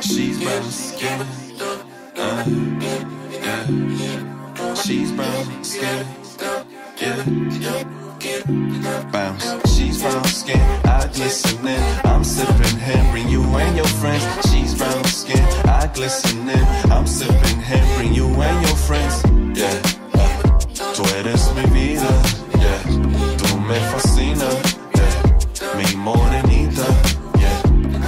She's brown skin. She's brown skin. Bounce. She's brown skin. I glisten in. I'm sipping him. Bring you and your friends. She's brown skin. I glisten in. I'm sipping him. Bring you and your friends. Yeah. Tú eres mi vida. Yeah. Tú me fascina. Yeah. Mi morenita. Yeah.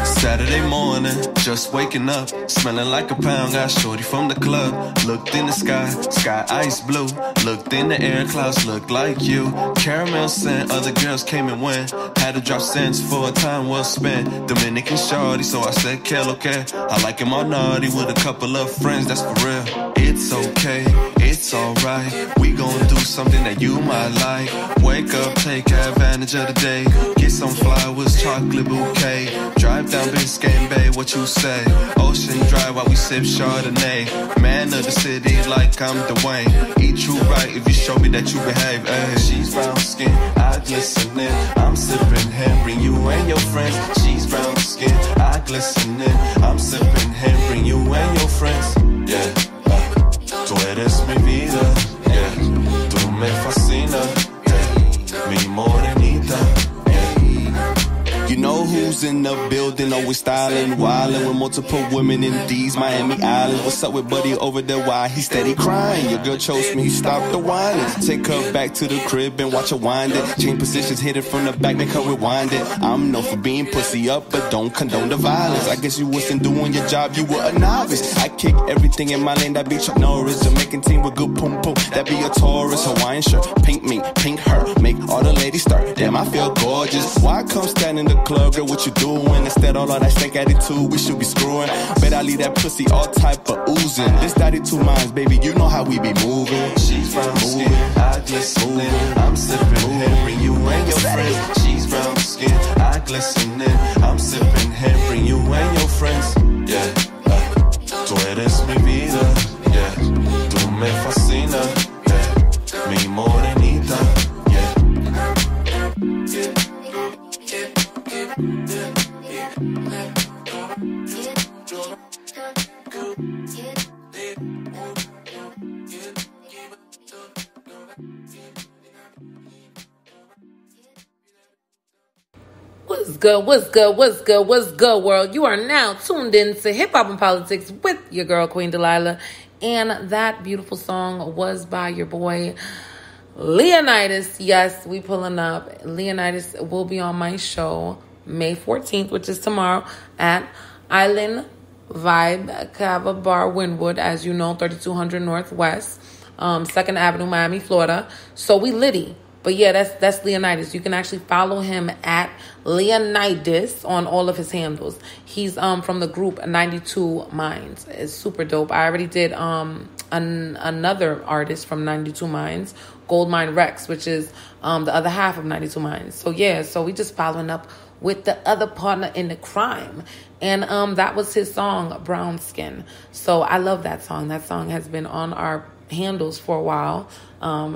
Saturday morning. Just waking up, smelling like a pound, got shorty from the club. Looked in the sky, sky ice blue. Looked in the air, clouds look like you. Caramel scent, other girls came and went. Had to drop cents for a time well spent. Dominican shorty, so I said, "Kel, okay." I like him all naughty with a couple of friends, that's for real. It's okay, it's alright. We gon' do something that you might like. Wake up, take advantage of the day. Get some flowers, chocolate bouquet. Drive down Biscayne Bay, what you say? Ocean dry while we sip Chardonnay. Man of the city like I'm Dwayne. Eat you right if you show me that you behave. She's brown skin, I glisten in. I'm sipping him, bring you and your friends. She's brown skin, I glisten in. I'm sipping him, bring you and your friends. Yeah. Tú eres mi vida. Yeah. Tú me fascina. Yeah. Mi morenita. You know who's in the building, always styling, wildin' with multiple women in these Miami Islands. What's up with buddy over there, why he steady crying? Your girl chose me, stop the whining. Take her back to the crib and watch her wind it. Change positions, hit it from the back, make her rewind it. I'm known for being pussy up, but don't condone the violence. I guess you wasn't doing your job, you were a novice. I kick everything in my lane, that be Chuck Norris. Jamaican team with good pum pum, that be a Taurus. Hawaiian shirt, pink me, pink her, make all the ladies start. Damn, I feel gorgeous. Why come standing the club, girl, what you doing? Instead all of that stank attitude, we should be screwing. Bet I leave that pussy all type of oozing. This 92 Mindz, baby, you know how we be moving. She's brown skin, I glisten in. I'm sipping him, bring you and your friends. She's brown skin, I glisten in. I'm sipping him, bring you and your friends. Yeah, tú eres mi vida. Yeah, tú me fascina. Yeah, mi morenita. What's good, what's good, what's good, what's good, world? You are now tuned in to Hip Hop and Politics with your girl, Queen Delilah. And that beautiful song was by your boy, Leonidas. Yes, we pulling up. Leonidas will be on my show May 14th, which is tomorrow, at Island Vibe, Cavabar, Wynwood, as you know, 3200 Northwest, 2nd Avenue, Miami, Florida. So we litty. But yeah, that's Leonidas. You can actually follow him at Leonidas on all of his handles. He's from the group 92 Mindz. It's super dope. I already did another artist from 92 Mindz, Goldmyne Rex, which is the other half of 92 Mindz. So yeah, so we just following up with the other partner in the crime. And that was his song, Brown Skin. So I love that song. That song has been on our handles for a while,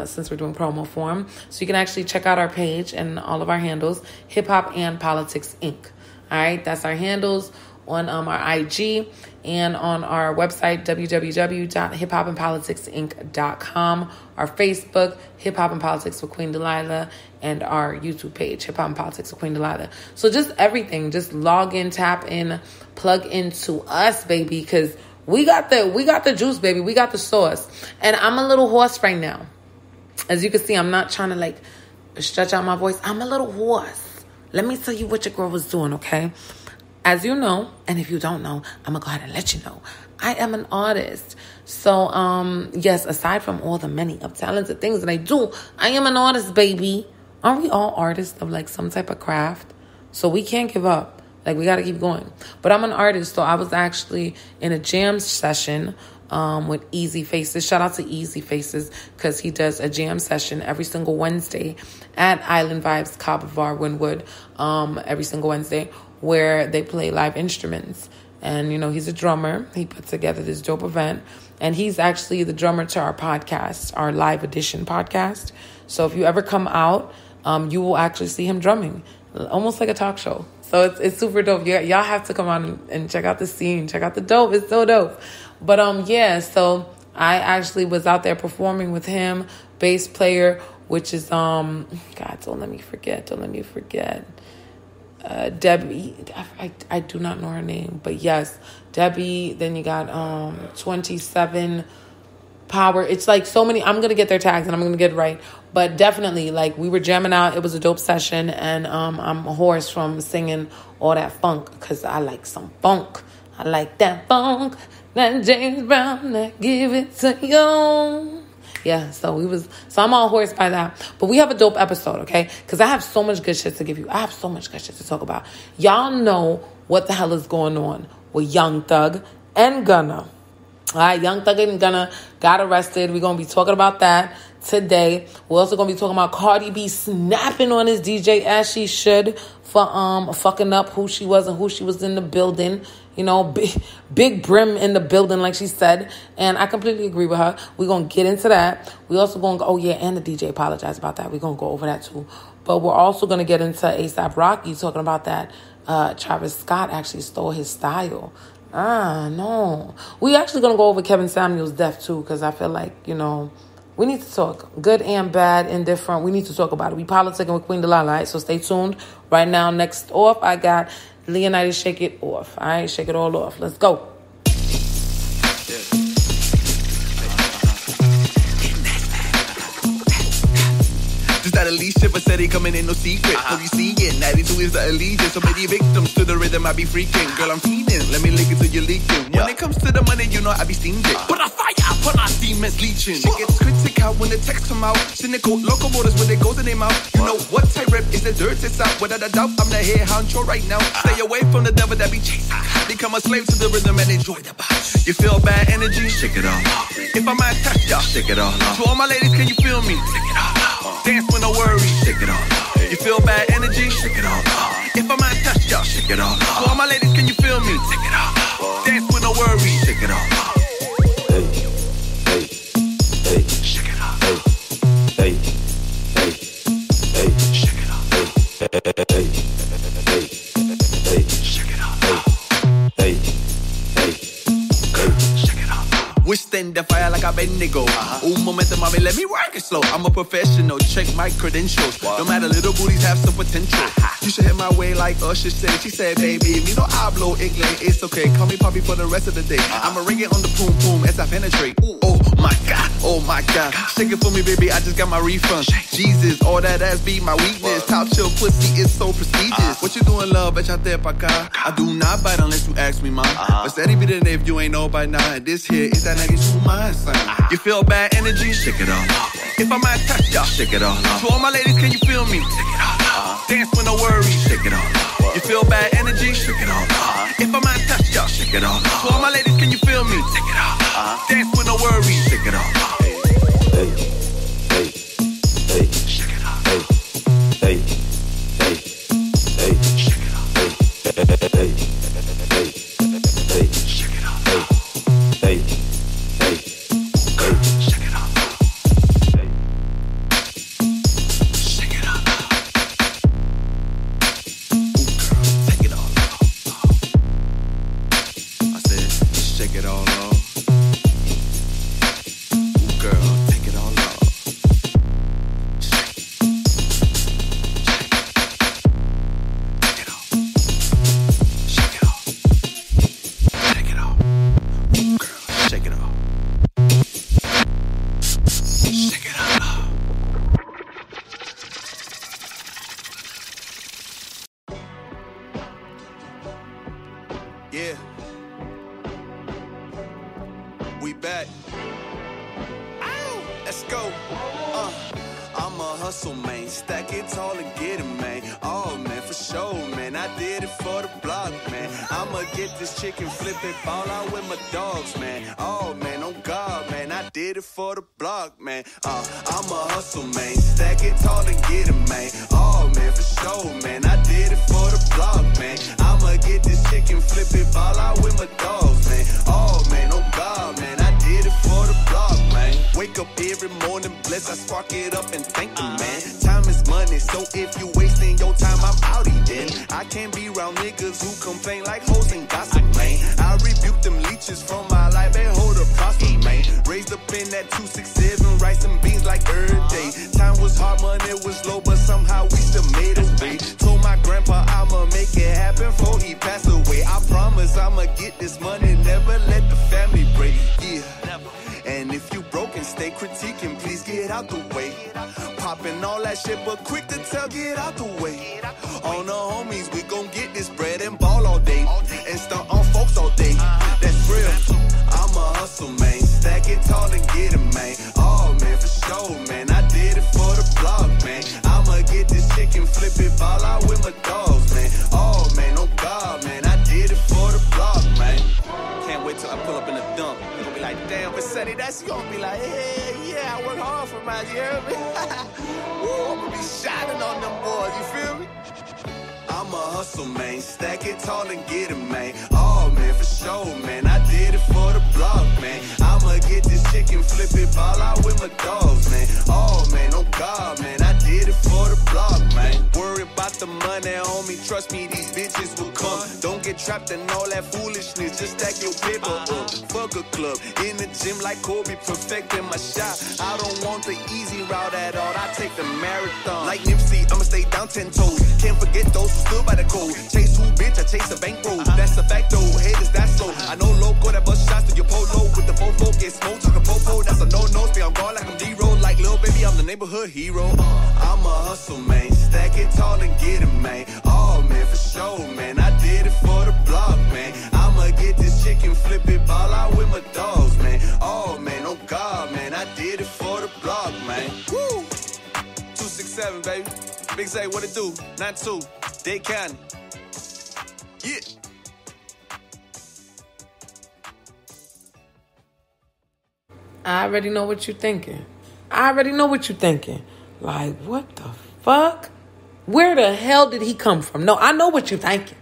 since we're doing promo form. So you can actually check out our page and all of our handles, Hip Hop and Politics Inc. All right, that's our handles on our IG and on our website, www.hiphopandpoliticsinc.com, our Facebook, Hip Hop and Politics with Queen Delilah, and our YouTube page, Hip Hop and Politics with Queen Delilah. So just everything, just log in, tap in, plug into us, baby, because we got the juice, baby. We got the sauce. And I'm a little hoarse right now. As you can see, I'm not trying to like stretch out my voice. I'm a little hoarse. Let me tell you what your girl was doing, okay? As you know, and if you don't know, I'm going to go ahead and let you know. I am an artist. So, yes, aside from all the many of talented things that I do, I am an artist, baby. Aren't we all artists of like some type of craft? So we can't give up. Like, we got to keep going. But I'm an artist, so I was actually in a jam session with Easy Faces. Shout out to Easy Faces because he does a jam session every single Wednesday at Island Vibes, Cavabar, Wynwood, every single Wednesday, where they play live instruments. And, you know, he's a drummer. He put together this dope event. And he's actually the drummer to our podcast, our live edition podcast. So if you ever come out, you will actually see him drumming, almost like a talk show. So it's super dope. Y'all have to come out and check out the scene. Check out the dope. It's so dope. But yeah, so I actually was out there performing with him, bass player, which is, God, don't let me forget. Don't let me forget. Debbie, I do not know her name, but yes, Debbie. Then you got 27 Power. It's like so many. I'm gonna get their tags and I'm gonna get it right, but definitely, like, we were jamming out. It was a dope session, and I'm hoarse from singing all that funk, because I like some funk. I like that funk, that James Brown, that give it to you. Yeah, so I'm all hoarse by that. But we have a dope episode, okay? Because I have so much good shit to give you. I have so much good shit to talk about. Y'all know what the hell is going on with Young Thug and Gunna. All right, Young Thug and Gunna got arrested. We're going to be talking about that today. We're also going to be talking about Cardi B snapping on his DJ, as she should, for fucking up who she was and who she was in the building. You know, big brim in the building, like she said. And I completely agree with her. We're going to get into that. We also going to go, oh, yeah, and the DJ apologized about that. We're going to go over that, too. But we're also going to get into A$AP Rocky talking about that. Travis Scott actually stole his style. Ah, no. We actually going to go over Kevin Samuels' death, too, because I feel like, you know, we need to talk. Good and bad, indifferent. We need to talk about it. We politicking with Queen Delilah, all right? So stay tuned. Right now, next off, I got Leonidas, Shake It Off. All right, shake it all off. Let's go. Just that elite shit, but said he coming in no secret. So you see it, 92 is the allegiance. So many victims to the rhythm, I be freaking. Girl, I'm fiending. Let me lick it till you're leaking. When it comes to the money, you know I be steamed it. But I fire up on our demons leeching. She gets critical when the text come out. Cynical locomotives when it goes in their mouth. You know what type rep is the dirt it's out. Without a doubt, I'm the head honcho right now. Stay away from the devil that be chasing. Become a slave to the rhythm and enjoy the vibe. You feel bad energy? Shake it off. If I might touch y'all, shake it off. To all my ladies, can you feel me? Shake it off. Dance with no worries, shake it off. You feel bad energy, shake it off. If I might touch y'all, shake it off. So all my ladies, can you feel me? Shake it off. Dance with no worries, shake it off. Hey, hey, hey, shake it off. Hey, hey, hey, hey, shake it off. Hey, hey, hey, hey, shake it off. Hey, hey, hey, shake it off. Withstand the fire like Abednego. Ooh, momentum, mommy, let me work it slow. I'm a professional, check my credentials. No matter, little booties have some potential. You should hit my way like Usher said. She said, baby, me no hablo inglés. It's okay, call me Poppy for the rest of the day. I'ma ring it on the boom boom as I penetrate. Ooh, oh my God, shake it for me, baby, I just got my refund. Jesus, all that ass be my weakness. Top chill pussy is so prestigious. What you doing, love, bitch, out there, paca? I do not bite unless you ask me, mom. But steady be the day if you ain't know by now. This here is that nigga you mine, son. You feel bad energy? Shake it off. If I might touch y'all, shake it off. To all my ladies, can you feel me? Shake it off. Dance with no worries, shake it off. You feel bad energy? Shake it off. If I might touch y'all, shake it off. To all my ladies, can you feel me? Shake it off. Dance with no worries, shake it off. Hey, hey, hey, shake it off. Hey, hey, hey, hey, shake it off. Hey, hey, hey, hey, shake it off. Hey, hey. did it for the block, man. Wake up every morning, bless, I spark it up and thank the man. Time is money, so if you wasting your time, I'm outie then. I can't be around niggas who complain like hoes and gossip, man. I rebuke them leeches from my life and hold a prosper, man. Raised up in that 267, rice and beans like every day. Time was hard, money was low, but somehow we still made it way. Told my grandpa I'ma make it happen before he passed away. I promise I'ma get this money, never let the family break, yeah. And if you broke and stay critiquing, please get out the way. Popping all that shit, but quick to tell, get out the way. On the homies, we gon' get this bread and ball all day. And start on folks all day, that's real. I'm a hustle, man, stack it tall and get it, man. Oh, man, for sure, man, I did it for the blog, man. I'ma get this chicken, flip it, ball out with my dogs, man. Oh, man, oh God, man, I did it for the blog, man. Can't wait till I pull up in the dump. Like, damn, but Sonny, that's gonna be like, hey, yeah, I work hard for mine, you hear me? Woo, I'm gonna be shining on them boys, you feel me? I'm a hustle, man, stack it tall and get it, man. Oh, man, for sure, man, I did it for the block, man. I'ma get this chicken, flip it, ball out with my dogs, man. Oh, man, oh God, man, I did it for the block, man. Worry about the money, homie, trust me, these bitches will come. Don't get trapped in all that foolishness, just stack your paper up. Fuck a club, in the gym like Kobe, perfecting my shot. I don't want the easy route at all, I take the marathon. Like Nipsey, I'ma stay down 10 toes, can't forget those who stood by the code. Chase who, bitch, I chase a bankroll. That's a fact, though, haters, that's so. I know loco that bust shots to your polo. With the fofo, get smoke, talking popo. That's a no-no, stay on guard like I'm D-Ro. Like Lil Baby, I'm the neighborhood hero. I'm a hustle, man, stack it tall and get it, man. Oh, man, for sure, man, I did it for the block, man. I'ma get this chicken, flip it, ball out with my dogs, man. Oh, man, oh God, man, I did it for the block, man. Woo! 267, baby. Big Zay, what it do? 92. They can. Yeah. I already know what you're thinking. Like, what the fuck? Where the hell did he come from? No, I know what you're thinking.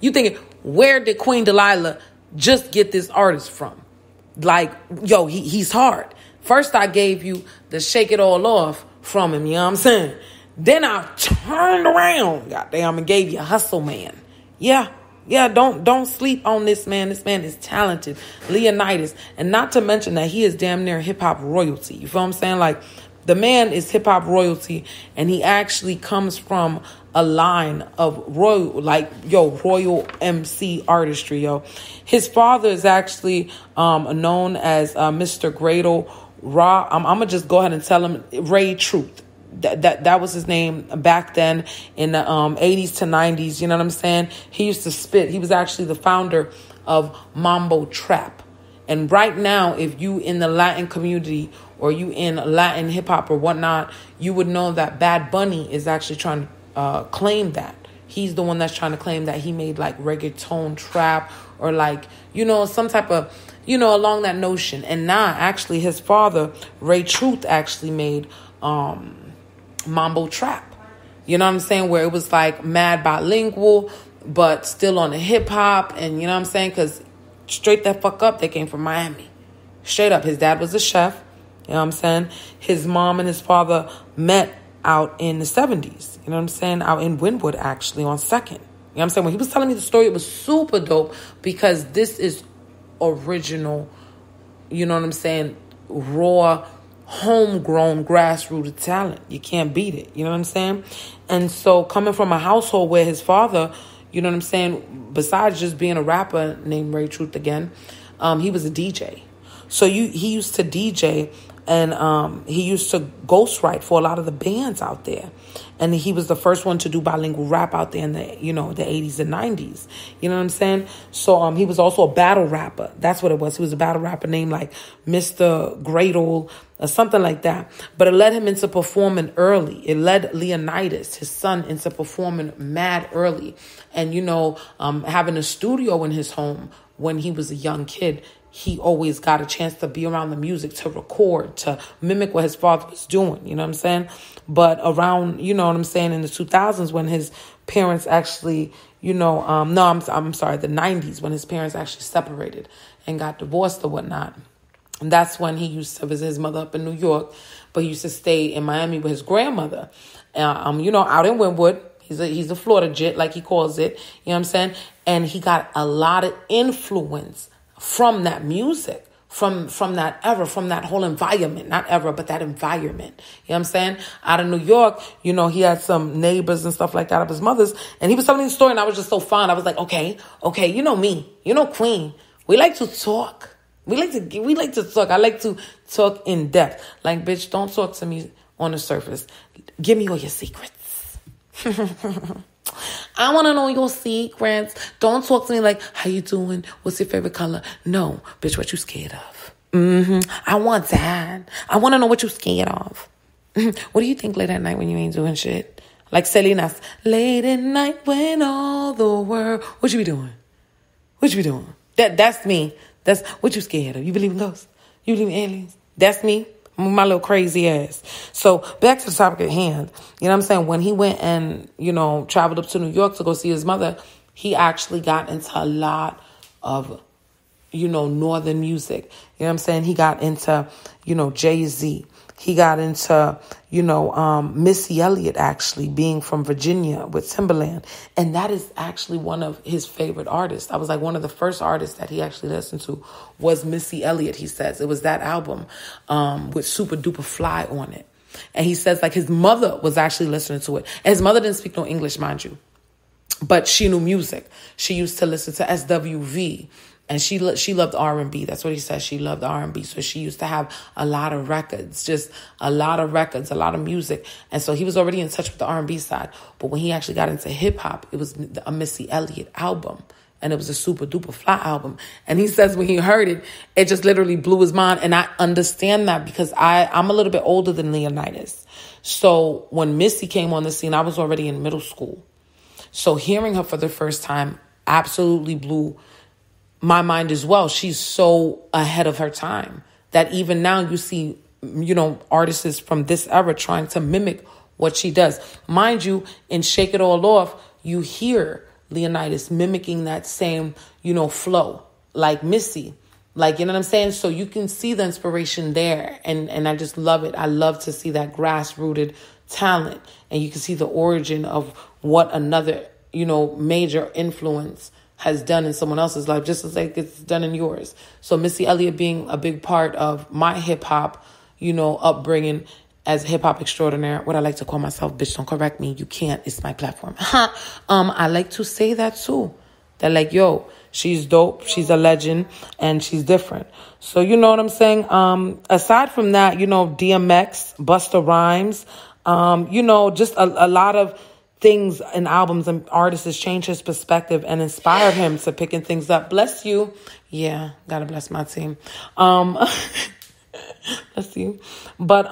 You thinking, where did Queen Delilah just get this artist from? Like, yo, he's hard. First, I gave you the shake it all off from him, you know what I'm saying? Then I turned around, goddamn, and gave you Hustle Man. Yeah, don't sleep on this man. This man is talented, Leonidas. And not to mention that he is damn near hip-hop royalty. You feel what I'm saying? Like, the man is hip-hop royalty, and he actually comes from a line of royal, like, yo, royal MC artistry, yo. His father is actually known as Mr. Gradle Ra. I'm going to just go ahead and tell him Ray Truth. That was his name back then in the 80s to 90s. You know what I'm saying? He used to spit. He was actually the founder of Mambo Trap. And right now, if you in the Latin community or you in Latin hip hop or whatnot, you would know that Bad Bunny is actually trying to claim that. He's the one that's trying to claim that he made like reggaeton trap or like, you know, some type of, you know, along that notion. And nah, actually his father, Ray Truth, actually made Mambo Trap, you know what I'm saying, where it was like mad bilingual but still on the hip hop. And you know what I'm saying, because straight that fuck up, they came from Miami, straight up. His dad was a chef, you know what I'm saying. His mom and his father met out in the 70s, you know what I'm saying, out in Wynwood, actually on 2nd, you know what I'm saying. When he was telling me the story, it was super dope because this is original, you know what I'm saying, raw, homegrown, grassroots talent. You can't beat it, you know what I'm saying. And so coming from a household where his father, you know what I'm saying, besides just being a rapper named Ray Truth again, he was a DJ. So he used to DJ, and he used to ghostwrite for a lot of the bands out there. And he was the first one to do bilingual rap out there in the, you know, the 80s and 90s. You know what I'm saying? So he was also a battle rapper. That's what it was. He was a battle rapper named like Mr. Gradle or something like that. But it led him into performing early. It led Leonidas, his son, into performing mad early. And, you know, having a studio in his home when he was a young kid, he always got a chance to be around the music, to record, to mimic what his father was doing. You know what I'm saying? But around, you know what I'm saying, in the 2000s when his parents actually, you know, the 90s when his parents actually separated. and got divorced or whatnot. And that's when he used to visit his mother up in New York, but he used to stay in Miami with his grandmother, out in Wynwood. He's a Florida jit, like he calls it. You know what I'm saying? And he got a lot of influence from that music, from that whole environment. Not ever, but that environment. You know what I'm saying? Out of New York, he had some neighbors and stuff like that of his mother's. And he was telling me the story, and I was just so fond. I was like, okay, you know me. You know Queen. We like to talk. We like to talk. I like to talk in depth. Like, bitch, don't talk to me on the surface. Give me all your secrets. I want to know your secrets. Don't talk to me like, how you doing? What's your favorite color? No, bitch, what you scared of? I want that. I want to know what you scared of. What do you think late at night when you ain't doing shit? Like Selena's, late at night when all the world... What you be doing? That's me. That's what you scared of. You believe in ghosts? You believe in aliens? That's me. My little crazy ass. So back to the topic at hand. You know what I'm saying? When he went and, traveled up to New York to go see his mother, he actually got into a lot of, northern music. You know what I'm saying? He got into, Jay-Z. He got into, Missy Elliott, actually, being from Virginia with Timbaland. And that is actually one of his favorite artists. I was like, one of the first artists that he actually listened to was Missy Elliott, he says. It was that album with Super Duper Fly on it. And he says, like, his mother was actually listening to it. And his mother didn't speak no English, mind you. But she knew music. She used to listen to SWV. And she loved R&B. That's what he says. She loved R&B. So she used to have a lot of records, a lot of music. And so he was already in touch with the R&B side. But when he actually got into hip hop, it was a Missy Elliott album. And it was a Super Duper Fly album. And he says when he heard it, it just literally blew his mind. And I understand that because I'm a little bit older than Leonidas. So when Missy came on the scene, I was already in middle school. So hearing her for the first time absolutely blew my mind as well. She's so ahead of her time that even now you see, artists from this era trying to mimic what she does. Mind you, in Shake It All Off, you hear Leonidas mimicking that same, flow, like Missy. Like, you know what I'm saying? So you can see the inspiration there. And I just love it. I love to see that grass-rooted talent. And you can see the origin of what another, major influence has done in someone else's life, just as like it's done in yours. So Missy Elliott being a big part of my hip hop, upbringing as hip hop extraordinaire, what I like to call myself, bitch, don't correct me. You can't, it's my platform. I like to say that too. That like, yo, she's dope, she's a legend, and she's different. So you know what I'm saying? Aside from that, DMX, Busta Rhymes, just a lot of things and albums and artists has changed his perspective and inspired him to picking things up. Bless you. Yeah, gotta bless my team. Bless you. But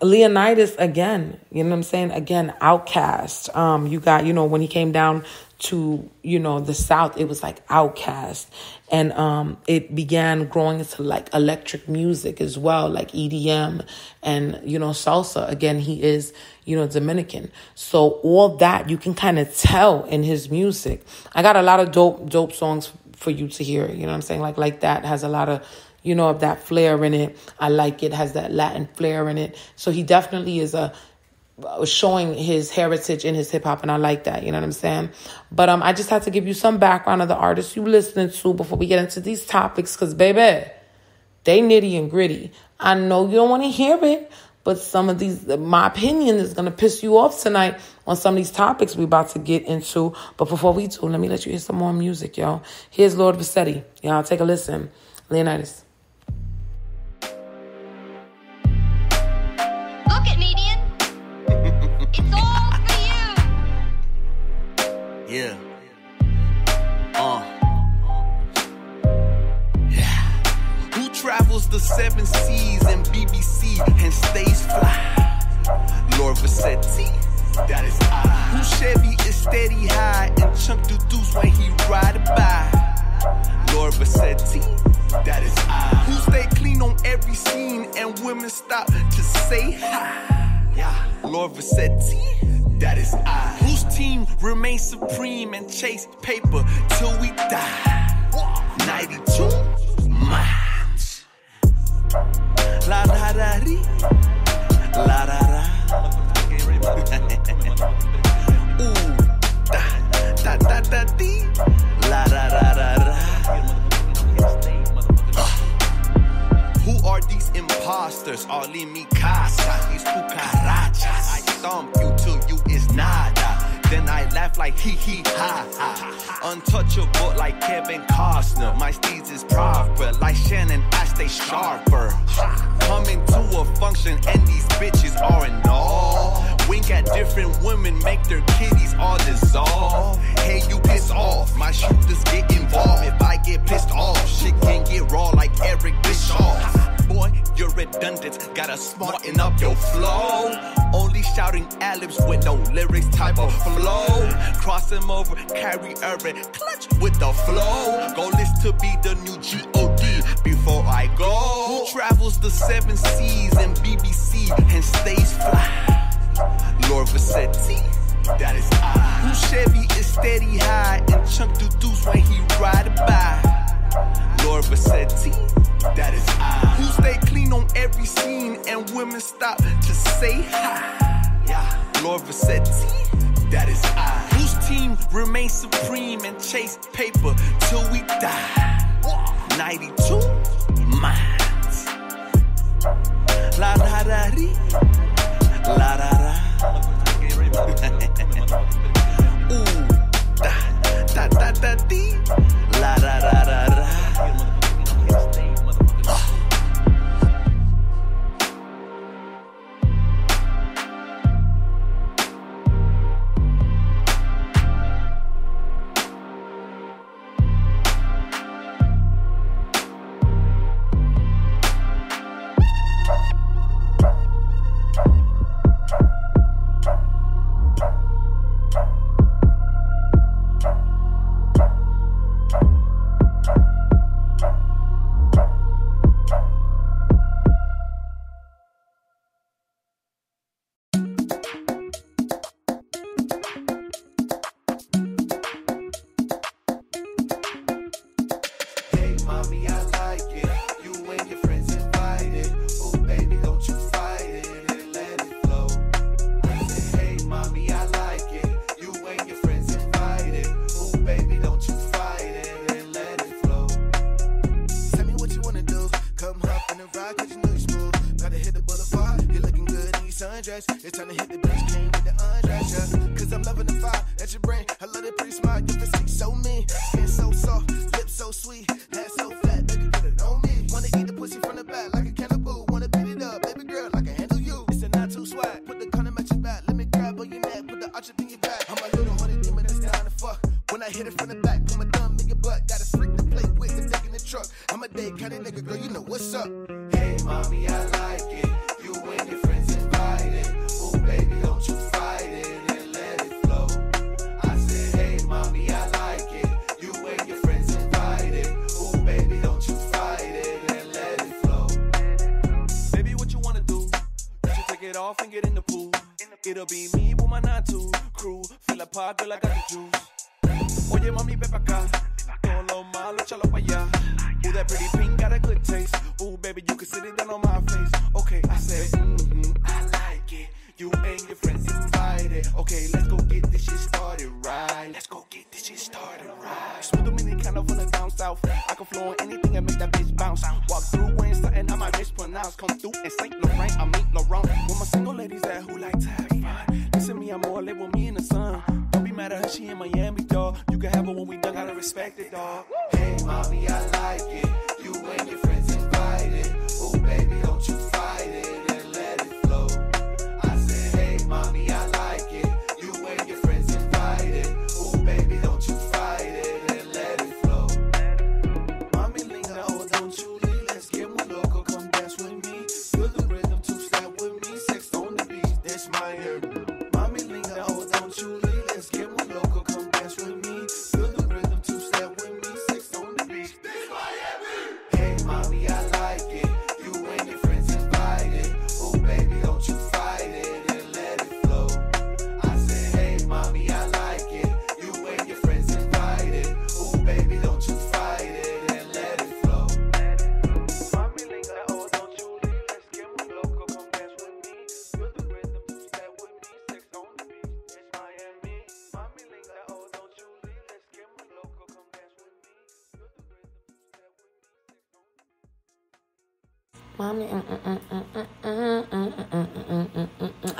Leonidas, again, you know what I'm saying? Again, OutKast. You got, when he came down to, the South, it was like OutKast. And it began growing into like electric music as well, like EDM and, salsa. Again, he is, Dominican. So all that you can kind of tell in his music. I got a lot of dope songs for you to hear. You know what I'm saying? Like that has a lot of, of that flair in it. I like it. Has that Latin flair in it. So he definitely is showing his heritage in his hip hop, and I like that, you know what I'm saying? But I just had to give you some background of the artists you listening to before we get into these topics, because baby, they nitty and gritty. I know you don't want to hear it, but some of these, my opinion is going to piss you off tonight on some of these topics we're about to get into. But before we do, let me let you hear some more music, y'all. Here's Lord Vassetti. Y'all take a listen. Leonidas. Yeah. Yeah. Who travels the seven seas and BBC and stays fly? Lord Vassetti, that is I. Who Chevy is steady high and chunk the deuce when he ride a by? Lord Vassetti, that is I. Who stay clean on every scene and women stop to say hi? Yeah. Lord Vassetti, that is I. Whose team remains supreme and chase paper till we die? 92 Mindz. La da da dee, la da da. Ooh, da da da da dee, la da da da da. Who are these imposters? All in mi casa, these cucarachas. I thump you till you is nada. Then I laugh like hee-hee, ha-ha. Untouchable like Kevin Costner. My steeds is proper. Like Shannon, I stay sharper. Coming to a function and these bitches are in awe. Wink at different women, make their kitties all dissolve. Hey, you piss off. My shooters get involved. If I get pissed off, shit can get raw like Eric Bischoff. Boy, you're redundant. Gotta smarten up your flow. Only shouting ad-libs with no lyrics type of flow. Cross him over, carry urban, clutch with the flow. Goal is to be the new G.O.D. before I go. Who travels the 7 seas and BBC and stays fly? Lord Vassetti, that is I. Who Chevy is steady high and chunk through deuce when he ride by? Lord Vassetti, that is I. Who stay clean on every scene and women stop to say hi? Yeah. Lord Vassetti, that is I. Whose team remains supreme and chase paper till we die? 92 Mindz. La da da dee, la da da. Ooh, da da da da dee, la da da da da. Miami. I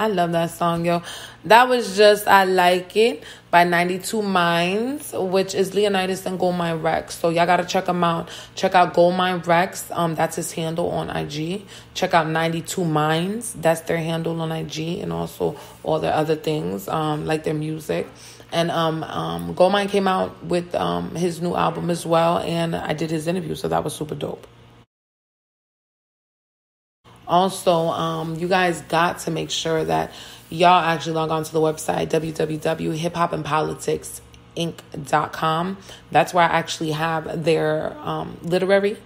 love that song, yo. That was just I Like It by 92 Mindz, which is Leonidas and Goldmyne Rex. So y'all gotta check them out. Check out Goldmyne Rex. That's his handle on IG. Check out 92 Mindz. That's their handle on IG, and also all their other things, like their music. And Goldmyne came out with his new album as well, and I did his interview, so that was super dope. Also, you guys got to make sure that y'all actually log on to the website, www.hiphopandpoliticsinc.com. That's where I actually have their literary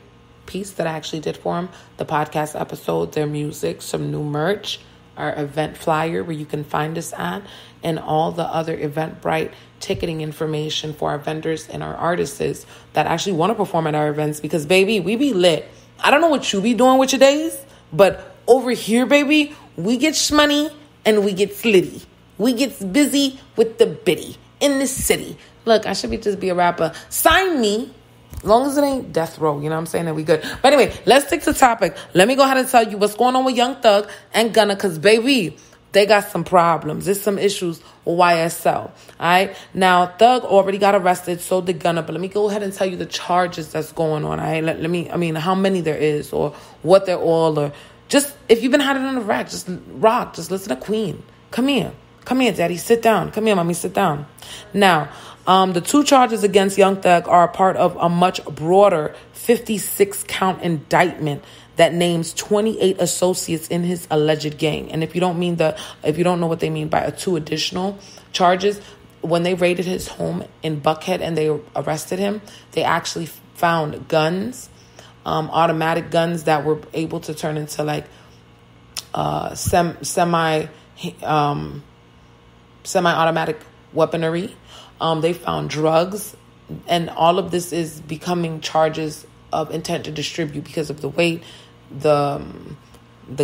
piece that I actually did for them, the podcast episode, their music, some new merch, our event flyer where you can find us at, and all the other Eventbrite ticketing information for our vendors and our artists that actually want to perform at our events, because, baby, we be lit. I don't know what you be doing with your days, but over here, baby, we get shmoney and we get slitty. We get busy with the bitty in this city. Look, I should be just be a rapper. Sign me. As long as it ain't death row, you know what I'm saying? That we good. But anyway, let's stick to topic. Let me go ahead and tell you what's going on with Young Thug and Gunna, because, baby, they got some problems. There's some issues with YSL. All right. Now, Thug already got arrested. So did Gunna. But let me go ahead and tell you the charges that's going on. All right. I mean, how many there is, or what they're all, or just if you've been hiding on the rack, just rock. Just listen to Queen. Come here. Come here, Daddy. Sit down. Come here, Mommy. Sit down. Now, the two charges against Young Thug are part of a much broader 56-count indictment that names 28 associates in his alleged gang. And if you don't know what they mean by a two additional charges, when they raided his home in Buckhead and they arrested him, they actually found guns, automatic guns that were able to turn into like semi-automatic weaponry. They found drugs, and all of this is becoming charges of intent to distribute because of the weight, the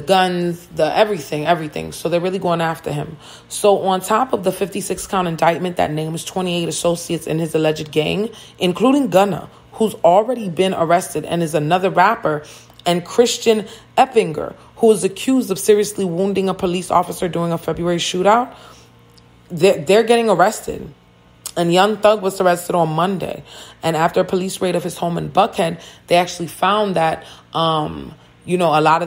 guns, the everything. So they're really going after him. So on top of the 56-count indictment that names 28 associates in his alleged gang, including Gunna, who's already been arrested and is another rapper, and Christian Eppinger, who is accused of seriously wounding a police officer during a February shootout, they're getting arrested. And Young Thug was arrested on Monday. And after a police raid of his home in Buckhead, they actually found that, a lot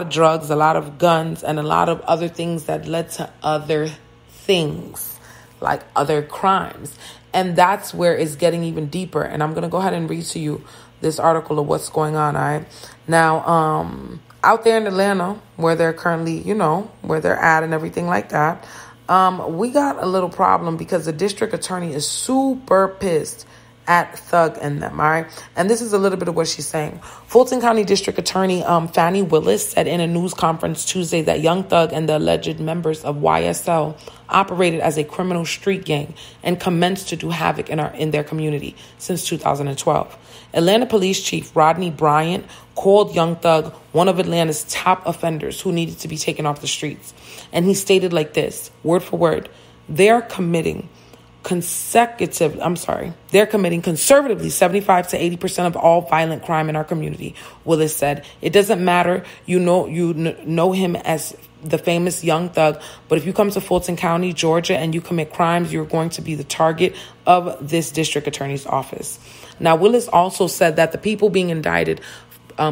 of drugs, a lot of guns, and a lot of other things that led to other things, like other crimes. And that's where it's getting even deeper. And I'm going to go ahead and read to you this article of what's going on, all right? Now, out there in Atlanta, where they're currently, where they're at and everything like that, we got a little problem because the district attorney is super pissed at Thug and them, all right? And this is a little bit of what she's saying. Fulton County District Attorney Fannie Willis said in a news conference Tuesday that Young Thug and the alleged members of YSL operated as a criminal street gang and commenced to do havoc in their community since 2012. Atlanta Police Chief Rodney Bryant called Young Thug one of Atlanta's top offenders who needed to be taken off the streets. And he stated like this, word for word, they're committing conservatively 75 to 80% of all violent crime in our community, Willis said. It doesn't matter, you know him as the famous Young Thug, but if you come to Fulton County, Georgia, and you commit crimes, you're going to be the target of this district attorney's office. Now, Willis also said that the people being indicted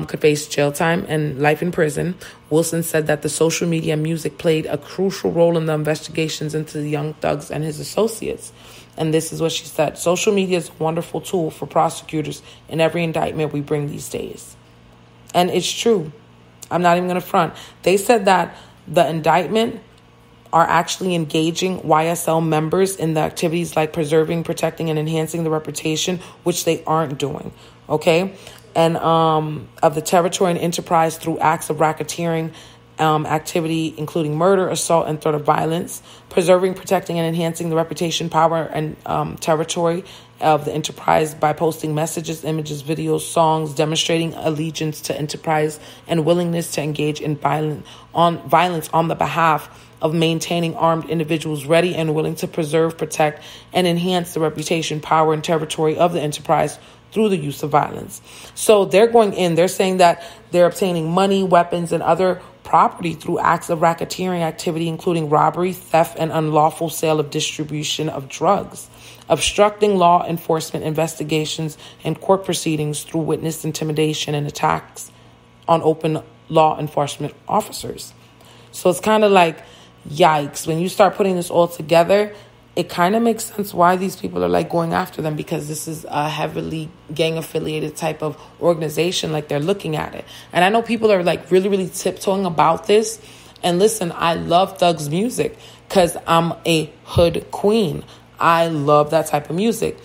could face jail time and life in prison. Wilson said that the social media and music played a crucial role in the investigations into the Young Thugs and his associates. And this is what she said. Social media is a wonderful tool for prosecutors in every indictment we bring these days. And it's true. I'm not even going to front. They said that the indictment are actually engaging YSL members in the activities like preserving, protecting, and enhancing the reputation, which they aren't doing. Okay. And of the territory and enterprise through acts of racketeering activity, including murder, assault, and threat of violence, preserving, protecting, and enhancing the reputation, power, and territory of the enterprise by posting messages, images, videos, songs, demonstrating allegiance to enterprise and willingness to engage in violence on the behalf of maintaining armed individuals ready and willing to preserve, protect, and enhance the reputation, power, and territory of the enterprise through the use of violence. So they're going in, they're saying that they're obtaining money, weapons, and other property through acts of racketeering activity, including robbery, theft, and unlawful sale of distribution of drugs, obstructing law enforcement investigations and court proceedings through witness intimidation and attacks on open law enforcement officers. So it's kind of like, yikes, when you start putting this all together, it kind of makes sense why these people are like going after them, because this is a heavily gang affiliated type of organization. Like, they're looking at it. And I know people are like really, really tiptoeing about this. And listen, I love Thug's music because I'm a hood queen. I love that type of music.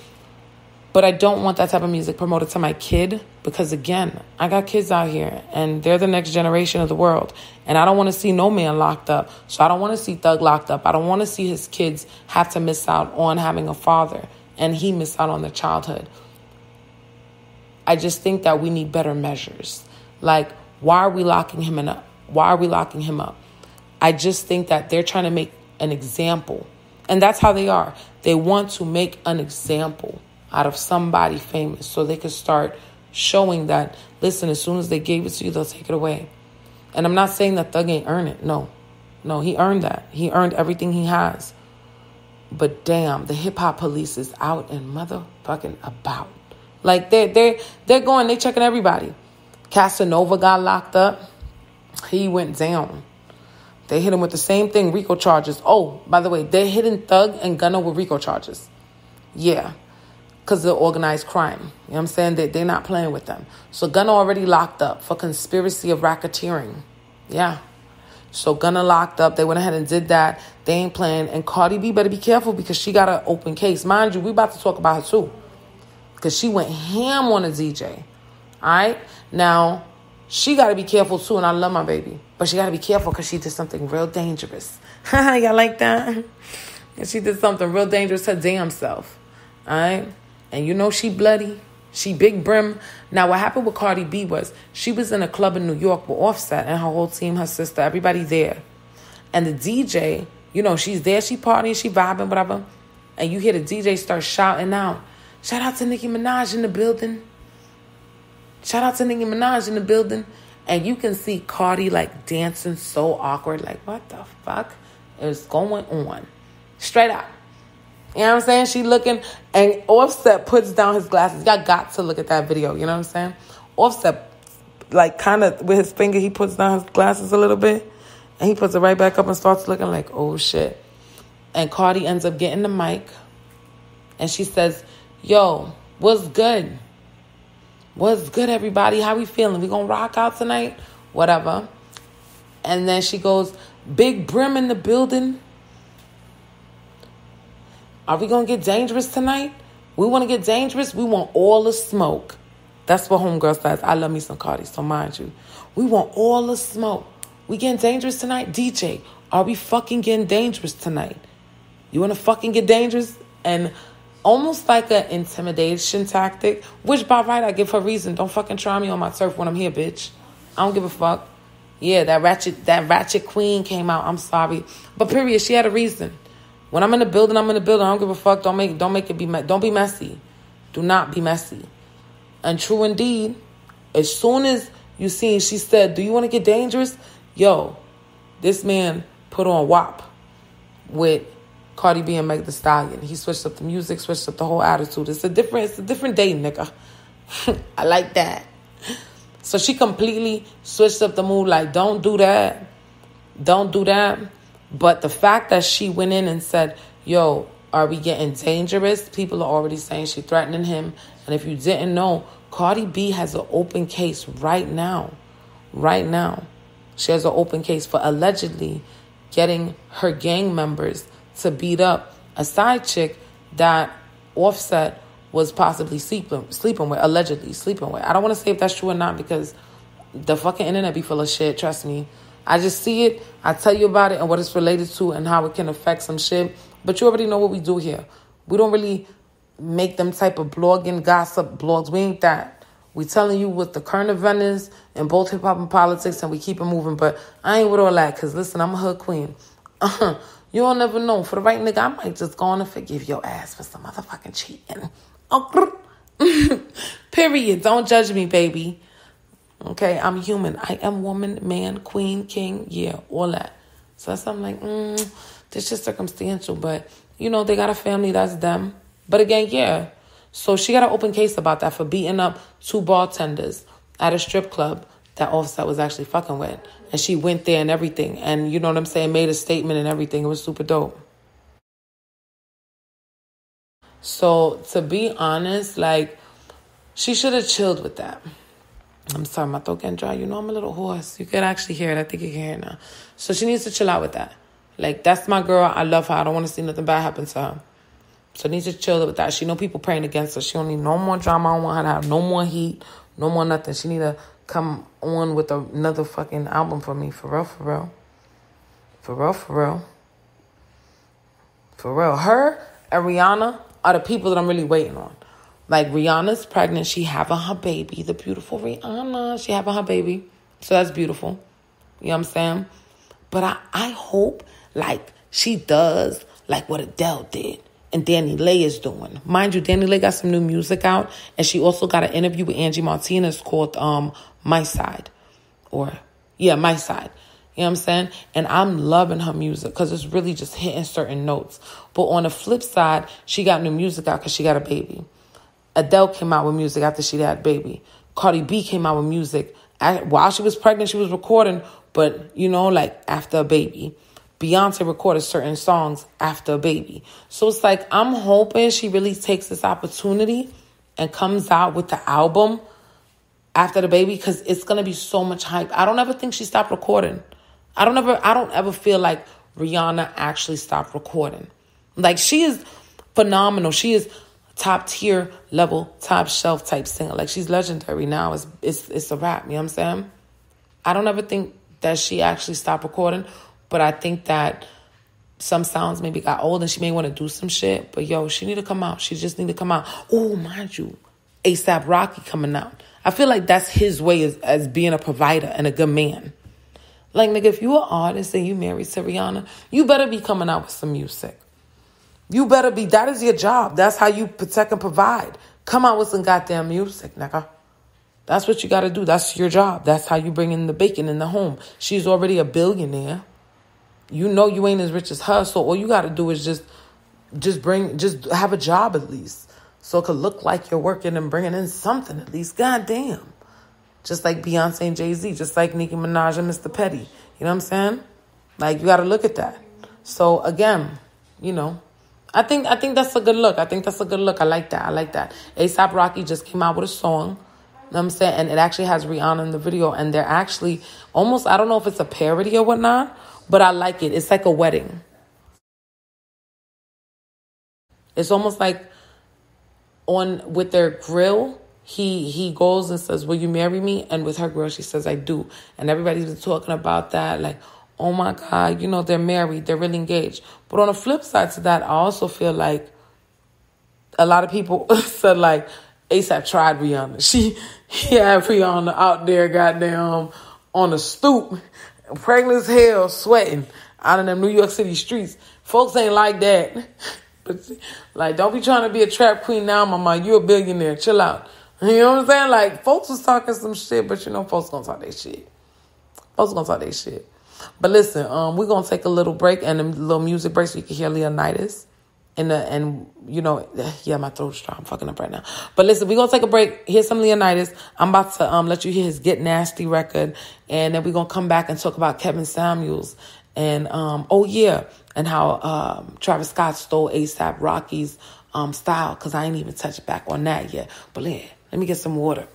But I don't want that type of music promoted to my kid because, again, I got kids out here and they're the next generation of the world. And I don't want to see no man locked up. So I don't want to see Thug locked up. I don't want to see his kids have to miss out on having a father and he miss out on their childhood. I just think that we need better measures. Like, why are we locking him up? Why are we locking him up? I just think that they're trying to make an example. And that's how they are. They want to make an example out of somebody famous so they could start showing that, listen, as soon as they gave it to you, they'll take it away. And I'm not saying that Thug ain't earn it. No, he earned that. He earned everything he has. But damn, the hip hop police is out and motherfucking about. Like, they're going, they checking everybody. Casanova got locked up. He went down. They hit him with the same thing, RICO charges. Oh, by the way, they're hitting Thug and Gunna with RICO charges. Yeah. Because of the organized crime. You know what I'm saying? They're not playing with them. So Gunna already locked up for conspiracy of racketeering. Yeah. So Gunna locked up. They went ahead and did that. They ain't playing. And Cardi B better be careful because she got an open case. Mind you, we about to talk about her too. Because she went ham on a DJ. All right? Now, she got to be careful too. And I love my baby. But she got to be careful because she did something real dangerous. Y'all like that? And she did something real dangerous her damn self. All right? And you know she bloody. She big brim. Now, what happened with Cardi B was she was in a club in New York with Offset and her whole team, her sister, everybody there. And the DJ, you know, she's there. She partying. She vibing, whatever. And you hear the DJ start shouting out, shout out to Nicki Minaj in the building. Shout out to Nicki Minaj in the building. And you can see Cardi, like, dancing so awkward. Like, what the fuck is going on? Straight up. You know what I'm saying? She looking, and Offset puts down his glasses. Y'all got to look at that video. You know what I'm saying? Offset, like, kind of with his finger, he puts down his glasses a little bit, and he puts it right back up and starts looking like, oh, shit. And Cardi ends up getting the mic, and she says, yo, what's good? What's good, everybody? How we feeling? We gonna rock out tonight? Whatever. And then she goes, big brim in the building. Are we going to get dangerous tonight? We want to get dangerous. We want all the smoke. That's what homegirl says. I love me some Cardi, so mind you. We want all the smoke. We getting dangerous tonight? DJ, are we fucking getting dangerous tonight? You want to fucking get dangerous? And almost like an intimidation tactic, which by right I give her reason. Don't fucking try me on my turf when I'm here, bitch. I don't give a fuck. Yeah, that ratchet queen came out. I'm sorry. But period, she had a reason. When I'm in the building, I'm in the building. I don't give a fuck. Don't be messy. Do not be messy. And true indeed, as soon as you seen, she said, do you want to get dangerous? Yo, this man put on WAP with Cardi B and Meg Thee Stallion. He switched up the music, switched up the whole attitude. It's a different day, nigga. I like that. So she completely switched up the mood. Like, don't do that. Don't do that. But the fact that she went in and said, yo, are we getting dangerous? People are already saying she threatening him. And if you didn't know, Cardi B has an open case right now. Right now. She has an open case for allegedly getting her gang members to beat up a side chick that Offset was possibly allegedly sleeping with. I don't want to say if that's true or not because the fucking internet be full of shit. Trust me. I just see it, I tell you about it and what it's related to and how it can affect some shit. But you already know what we do here. We don't really make them type of blogging, gossip blogs. We ain't that. We telling you what the current event is in both hip hop and politics and we keep it moving. But I ain't with all that because, listen, I'm a hood queen. You don't never know. For the right nigga, I might just go on and forgive your ass for some motherfucking cheating. Period. Don't judge me, baby. Okay, I'm human. I am woman, man, queen, king, yeah, all that. So that's something like, this is circumstantial. But, you know, they got a family, that's them. But again, yeah. So she got an open case about that for beating up two bartenders at a strip club that Offset was actually fucking with. And she went there and everything. And, you know what I'm saying, made a statement and everything. It was super dope. So, to be honest, like, she should have chilled with that. I'm sorry, my throat getting dry. You know I'm a little hoarse. You can actually hear it. I think you can hear it now. So she needs to chill out with that. Like, that's my girl. I love her. I don't want to see nothing bad happen to her. So needs to chill with that. She know people praying against her. She don't need no more drama. I don't want her to have no more heat. No more nothing. She need to come on with another fucking album for me. For real, for real. For real, for real. For real. Her and Rihanna are the people that I'm really waiting on. Like, Rihanna's pregnant. She having her baby. The beautiful Rihanna. She having her baby. So that's beautiful. You know what I'm saying? But I hope, like, she does like what Adele did and Danileigh is doing. Mind you, Danileigh got some new music out. And she also got an interview with Angie Martinez called My Side. My Side. You know what I'm saying? And I'm loving her music because it's really just hitting certain notes. But on the flip side, she got new music out because she got a baby. Adele came out with music after she had a baby. Cardi B came out with music. While she was pregnant, she was recording, but, you know, like, after a baby. Beyonce recorded certain songs after a baby. So it's like, I'm hoping she really takes this opportunity and comes out with the album after the baby because it's going to be so much hype. I don't ever think she stopped recording. I don't ever feel like Rihanna actually stopped recording. Like, she is phenomenal. She is top tier level, top shelf type singer. Like, she's legendary now. It's a wrap. You know what I'm saying? I don't ever think that she actually stopped recording, but I think that some sounds maybe got old and she may want to do some shit. But yo, she need to come out. She just need to come out. Oh, mind you, A$AP Rocky coming out. I feel like that's his way as being a provider and a good man. Like, nigga, if you an artist and you married to Rihanna, you better be coming out with some music. You better be. That is your job. That's how you protect and provide. Come out with some goddamn music, nigga. That's what you got to do. That's your job. That's how you bring in the bacon in the home. She's already a billionaire. You know you ain't as rich as her, so all you got to do is just have a job at least, so it could look like you're working and bringing in something at least. Goddamn. Just like Beyonce and Jay-Z, just like Nicki Minaj and Mr. Petty. You know what I'm saying? Like, you got to look at that. So, again, you know, I think that's a good look. I like that. A$AP Rocky just came out with a song. You know what I'm saying? And it actually has Rihanna in the video. And they're actually almost, I don't know if it's a parody or whatnot, but I like it. It's like a wedding. It's almost like on with their grill, he goes and says, will you marry me? And with her grill, she says, I do. And everybody's been talking about that, like, oh my God, you know, they're married, they're really engaged. But on the flip side to that, I also feel like a lot of people said, like, A$AP tried Rihanna. He had Rihanna out there, goddamn, on the stoop, pregnant as hell, sweating out in them New York City streets. Folks ain't like that. But, like, don't be trying to be a trap queen now, mama. You a billionaire. Chill out. You know what I'm saying? Like, folks was talking some shit, but you know, folks gonna talk their shit. But listen, we're going to take a little break and a little music break so you can hear Leonidas. My throat's dry. I'm fucking up right now. But listen, we're going to take a break. Here's some Leonidas. I'm about to let you hear his Get Nasty record. And then we're going to come back and talk about Kevin Samuels. And, and how Travis Scott stole A$AP Rocky's style. Because I ain't even touched back on that yet. But yeah, let me get some water.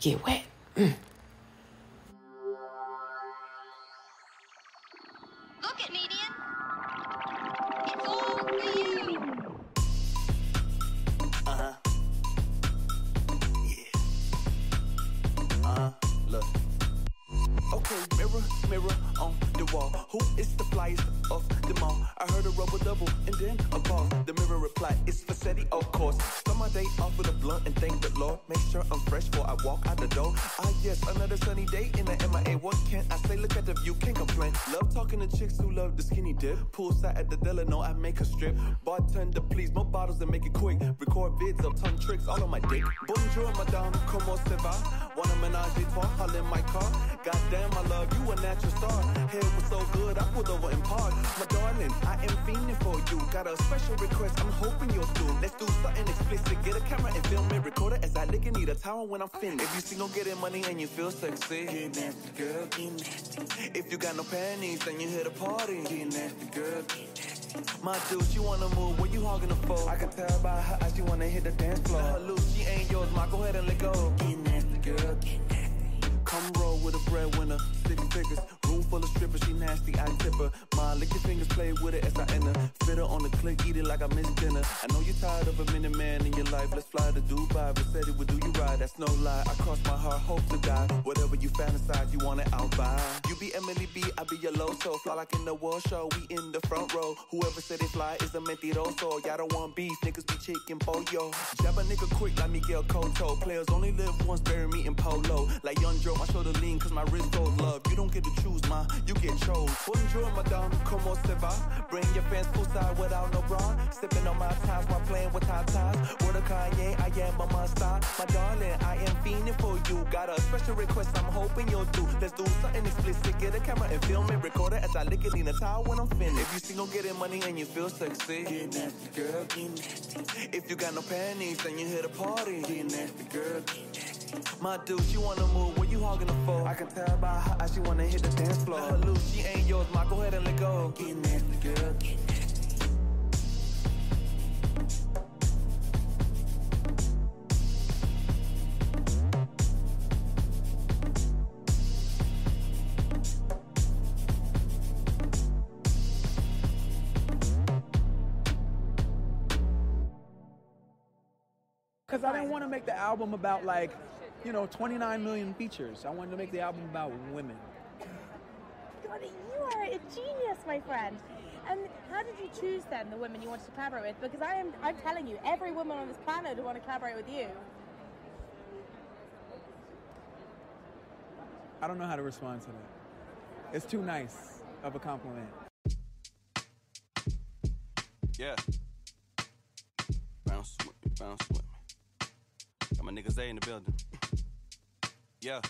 Get wet. Mirror on the wall, who is the flyest of them all. I heard a rubber double and then a ball. The mirror replied, it's Facetti, of course. Start my day off with a blunt and thank the Lord. Make sure I'm fresh before I walk out the door. Ah yes, another sunny day in the MIA. What can't I say? Look at the view, can't complain. Love talking to chicks who love the skinny dip. Poolside at the Delano, I make a strip. Bartender, please, more bottles and make it quick. Record vids of tongue tricks all on my dick. Bonjour, madame, como se va? Wanna menage a trois, haul in my car. Goddamn, I love you, a natural star. Hair was so good, I pulled over in park. My darling, I am fiending for you. Got a special request, I'm hoping you'll do. Let's do something explicit, get a camera and film it. Record it as I lick and need a towel when I'm finished. If you single, getting money and you feel sexy, get nasty, girl, get nasty. If you got no panties, then you hit a party, get nasty, girl, get nasty. My dude, she wanna move, what you hogging her for? I can tell by her eyes, she wanna hit the dance floor. Let her loose, she ain't yours, ma, go ahead and let go. Get nasty, girl, get nasty. Come roll with a breadwinner, 6 figures. Room full of strippers, she nasty, I tip her. Ma, lick your fingers, play with it as I enter. Fit her on the click, eat it like I missed dinner. I know you're tired of a minute man in your life. Let's fly to Dubai, Versace, would do you ride? That's no lie, I cross my heart, hope to die. Whatever you fantasize, you want it, I'll buy. You be Emily B, I be your low soul. Fly like in the world show, we in the front row. Whoever said they fly is a mentiroso. Y'all don't want beef, niggas be chicken pollo. Jab a nigga quick like Miguel Cotto. Players only live once, bury me in polo. Like Young Dro, my shoulder lean, cause my wrist goes love. You don't get to choose, ma, you get chose. Bonjour, madame, como se va? Bring your fans poolside without no bra. Sipping on my ties while playing with high ties. Word of Kanye, I am a monster. My darling, I am fiending for you. Got a special request, I'm hoping you'll do. Let's do something explicit, get a camera and film it. Record it as I lick it in a towel when I'm finished. If you single, getting money and you feel sexy, get nasty, girl, get nasty. If you got no panties, then you hit a party, get nasty, girl, get nasty. My dude, she wanna move, what you hogging her for? I can tell by her eyes, she wanna hit the dance floor. Let her loose, she ain't yours, ma, go ahead and let go. Get nasty, girl, get nasty. Because I didn't want to make the album about, like, you know, 29 million features. I wanted to make the album about women. God, you are a genius, my friend. And how did you choose, then, the women you wanted to collaborate with? Because I'm telling you, every woman on this planet would want to collaborate with you. I don't know how to respond to that. It's too nice of a compliment. Yeah. Bounce with me, bounce with me. Got my niggas A in the building. Yeah.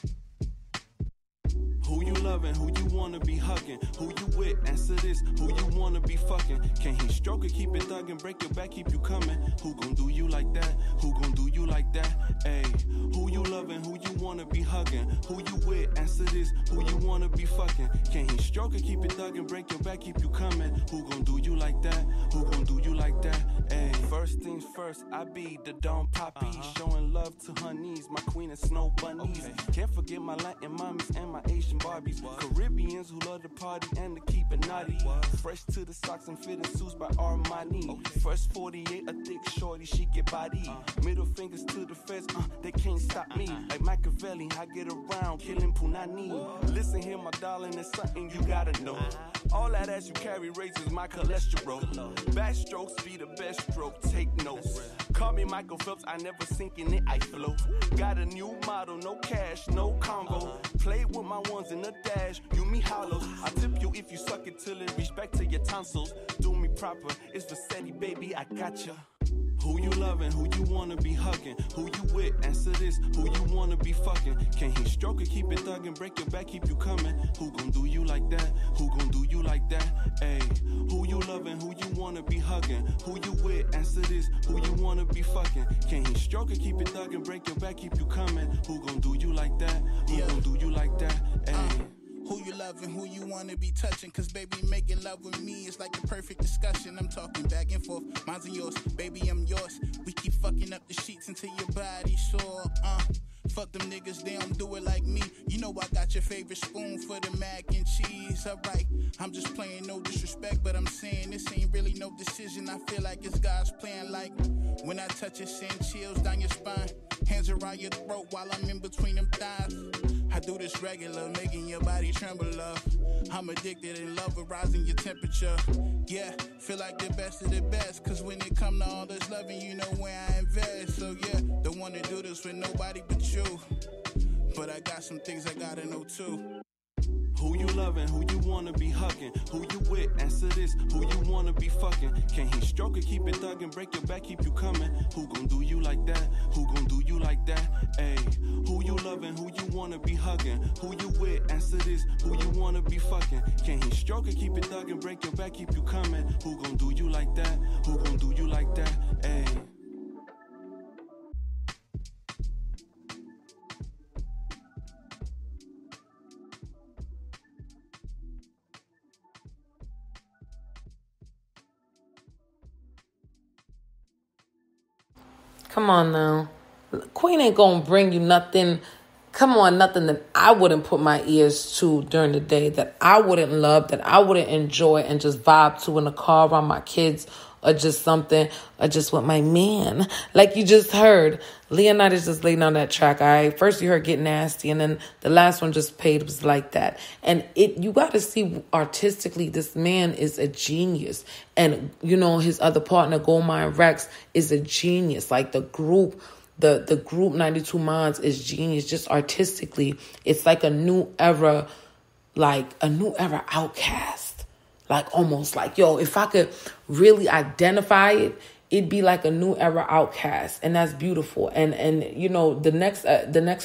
Who you loving? Who you wanna be hugging? Who you with? Answer this. Who you wanna be fucking? Can he stroke it? Keep it thugging. Break your back. Keep you coming. Who gon' do you like that? Who gon' do you like that? Ayy. Who you loving? Who you wanna be hugging? Who you with? Answer this. Who you wanna be fucking? Can he stroke it? Keep it thugging. Break your back. Keep you coming. Who gon' do you like that? Who gon' do you like that? Ayy. First things first. I be the Don Poppy, showing love to her knees. My queen and snow bunnies. Okay. Can't forget my Latin mommies and my Asian Barbies, what? Caribbeans who love the party and to keep it naughty, what? Fresh to the socks and fitting suits by Armani, okay. First 48, a thick shorty, she get body, middle fingers to the feds, they can't stop me, like Machiavelli, I get around, killing Punani, what? Listen here my darling, there's something you gotta know, all that ass you carry raises my cholesterol, backstrokes be the best stroke, take notes, call me Michael Phelps, I never sink in it, I float, got a new model, no cash, no combo, play with my ones in the dash, you me hollow. I tip you if you suck it till it reach back to your tonsils. Do me proper, it's Versace, baby, I gotcha. Who you loving? Who you wanna be hugging? Who you with? Answer this. Who you wanna be fucking? Can he stroke it? Keep it thugging. Break your back. Keep you coming. Who gon' do you like that? Who gon' do you like that? Ayy. Who you loving? Who you wanna be hugging? Who you with? Answer this. Who you wanna be fucking? Can he stroke it? Keep it thugging. Break your back. Keep you coming. Who gon' do you like that? Who gon' do you like that? Ayy. Who you loving, who you wanna be touching, cause baby making love with me is like the perfect discussion. I'm talking back and forth, mine's and yours, baby I'm yours. We keep fucking up the sheets until your body's sore, Fuck them niggas, they don't do it like me. You know I got your favorite spoon for the mac and cheese. Alright, I'm just playing, no disrespect, but I'm saying this ain't really no decision. I feel like it's God's plan, like when I touch it, send chills down your spine. Hands around your throat while I'm in between them thighs. I do this regular, making your body tremble up. I'm addicted, in love with rising your temperature. Yeah, feel like the best of the best, cause when it come to all this loving, you know where I invest. So yeah, don't wanna do this with nobody but you, but I got some things I gotta know too. Who you loving, who you wanna be hugging, who you with, answer this, who you wanna be fucking. Can he stroke it, keep it thuggin', break your back, keep you coming. Who gon' do you like that, who gon' do you like that, ayy. Who you loving, who you wanna be hugging, who you with, answer this, who you wanna be fucking. Can he stroke it, keep it thuggin', break your back, keep you coming. Who gon' do you like that, who gon' do you like that, ayy. Come on now. Queen ain't gonna bring you nothing. Come on, nothing that I wouldn't put my ears to during the day, that I wouldn't love, that I wouldn't enjoy and just vibe to in the car around my kids, or just something, or just with my man. Like you just heard, Leonidas just laying on that track, all right? First you heard Get Nasty, and then the last one, Just Paid, was like that. And you got to see artistically, this man is a genius. And, you know, his other partner, Goldmyne Rex, is a genius. Like the group, the group 92 Mindz is genius. Just artistically, it's like a new era, OutKast. Like almost like, yo, if I could really identify it, it'd be like a new era OutKast. And that's beautiful. And you know, the next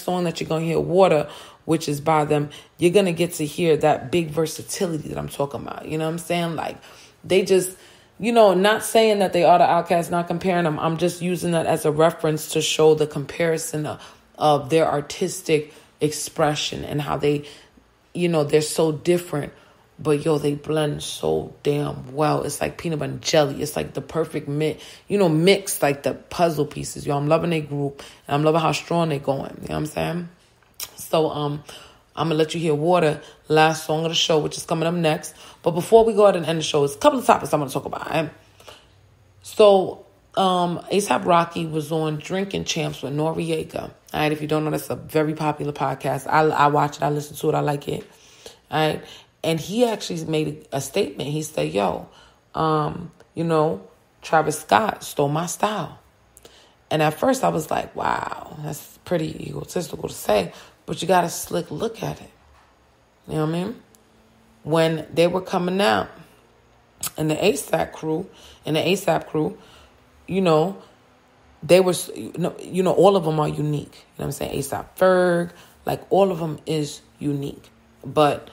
song that you're going to hear, Water, which is by them, you're going to get to hear that big versatility that I'm talking about. You know what I'm saying? Like they just, you know, not saying that they are the OutKast, not comparing them. I'm just using that as a reference to show the comparison of their artistic expression and how they, you know, they're so different. But, yo, they blend so damn well. It's like peanut butter and jelly. It's like the perfect mix, you know, mix, like the puzzle pieces. Yo, I'm loving their group. And I'm loving how strong they're going. You know what I'm saying? So, I'm going to let you hear Water, last song of the show, which is coming up next. But before we go ahead and end the show, there's a couple of topics I'm going to talk about. Right? So, A$AP Rocky was on Drinking Champs with Noriega. All right, if you don't know, that's a very popular podcast. I watch it. I listen to it. I like it. All right. And he actually made a statement. He said, yo, you know, Travis Scott stole my style. And at first I was like, wow, that's pretty egotistical to say. But you got a slick look at it. You know what I mean? When they were coming out and the ASAP crew, you know, they were, you know, all of them are unique. You know what I'm saying? ASAP Ferg, like all of them is unique. But